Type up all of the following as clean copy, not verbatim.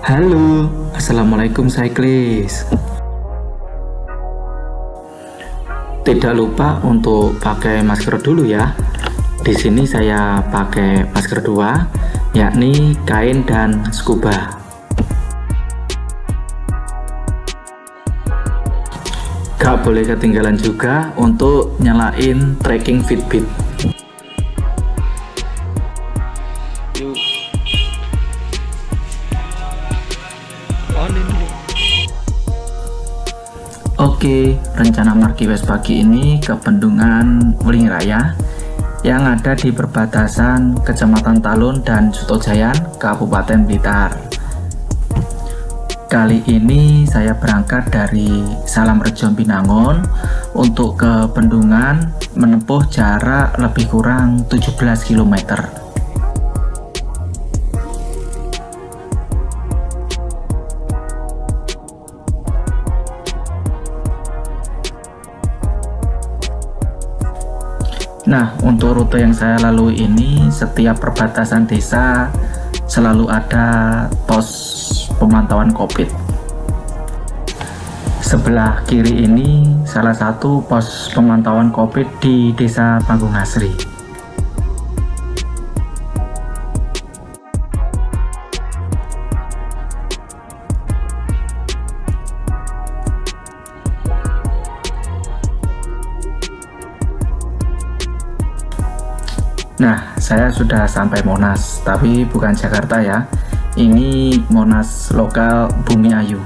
Halo, Assalamualaikum cyclist. Tidak lupa untuk pakai masker dulu ya. Di sini saya pakai masker 2, yakni kain dan scuba. Gak boleh ketinggalan juga untuk nyalain tracking Fitbit. Oke, rencana markiwes pagi ini ke Bendungan Wlingi Raya yang ada di perbatasan Kecamatan Talun dan Sutojayan, Kabupaten Blitar. Kali ini saya berangkat dari Salam Rejo Binangun untuk ke Bendungan, menempuh jarak lebih kurang 17 km. Nah, untuk rute yang saya lalui ini, setiap perbatasan desa selalu ada pos pemantauan COVID. Sebelah kiri ini salah satu pos pemantauan COVID di Desa Panggung Asri. Nah, saya sudah sampai Monas, tapi bukan Jakarta ya. Ini Monas lokal Bumiayu.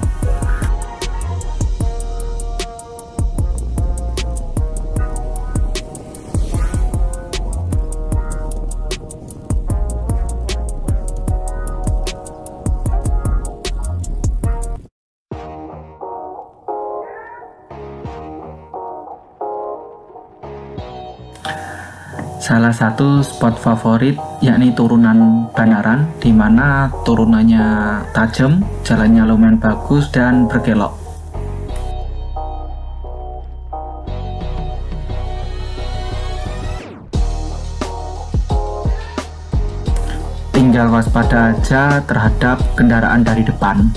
Salah satu spot favorit yakni turunan Banaran, di mana turunannya tajam, jalannya lumayan bagus dan berkelok. Tinggal waspada aja terhadap kendaraan dari depan.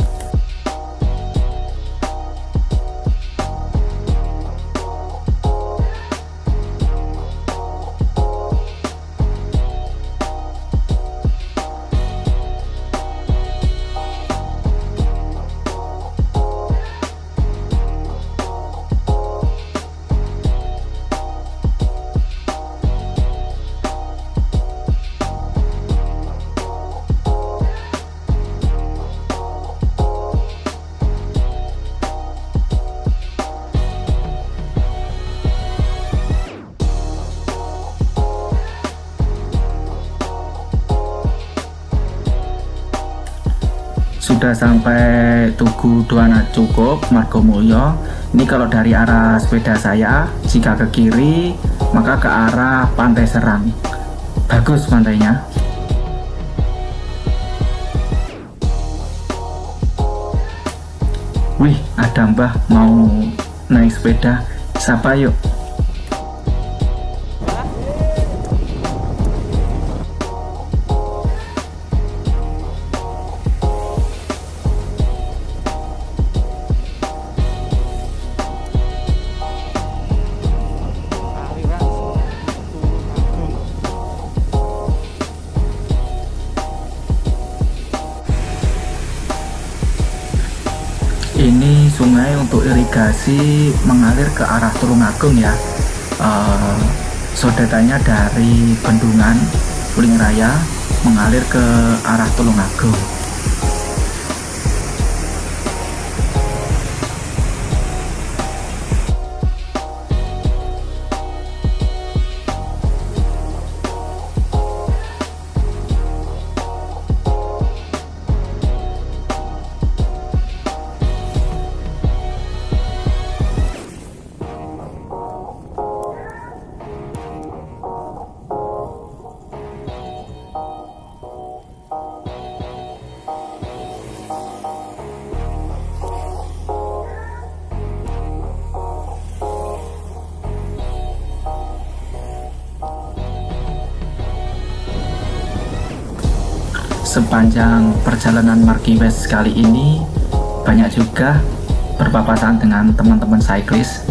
Sudah sampai Tugu Duana Cukup, Margomulyo. Ini kalau dari arah sepeda saya, jika ke kiri, maka ke arah Pantai Serang. Bagus pantainya. Wih, ada mbah mau naik sepeda. Sapa yuk. Ini sungai untuk irigasi mengalir ke arah Tulungagung ya. Sodetannya dari Bendungan Wlingi Raya mengalir ke arah Tulungagung. sepanjang perjalanan Markiwest kali ini banyak juga berpapasan dengan teman-teman cyclist.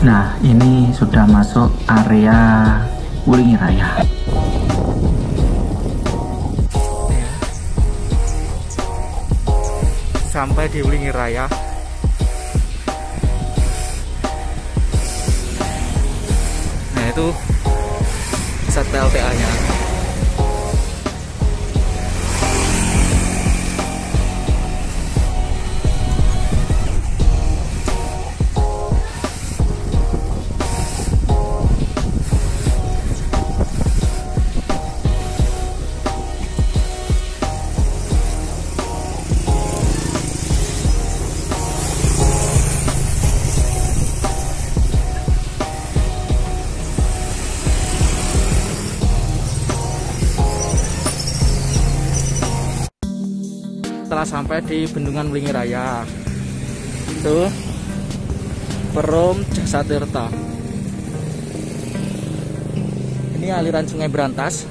Nah, ini sudah masuk area Wlingi Raya. Sampai di Wlingi Raya. Nah, itu ZPLTA-nya. Sampai di Bendungan Wlingi Raya itu Perum Jasa Tirta. Ini aliran Sungai Brantas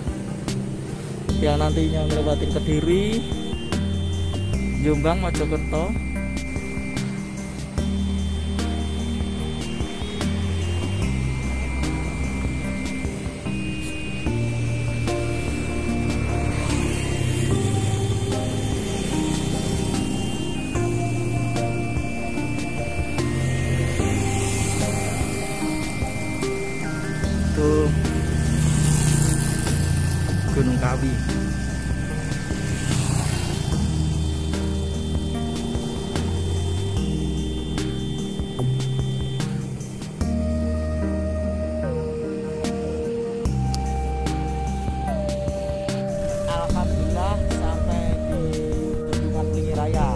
yang nantinya melewati Kediri, Jombang, Majokerto. Gunung Kawi. Alhamdulillah sampai di Bendungan Wlingi Raya.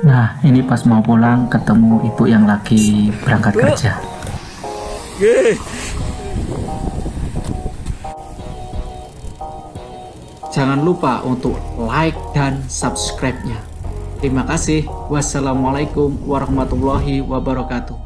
Nah, ini pas mau pulang ketemu ibu yang lagi berangkat kerja. Jangan lupa untuk like dan subscribe-nya. Terima kasih. Wassalamualaikum warahmatullahi wabarakatuh.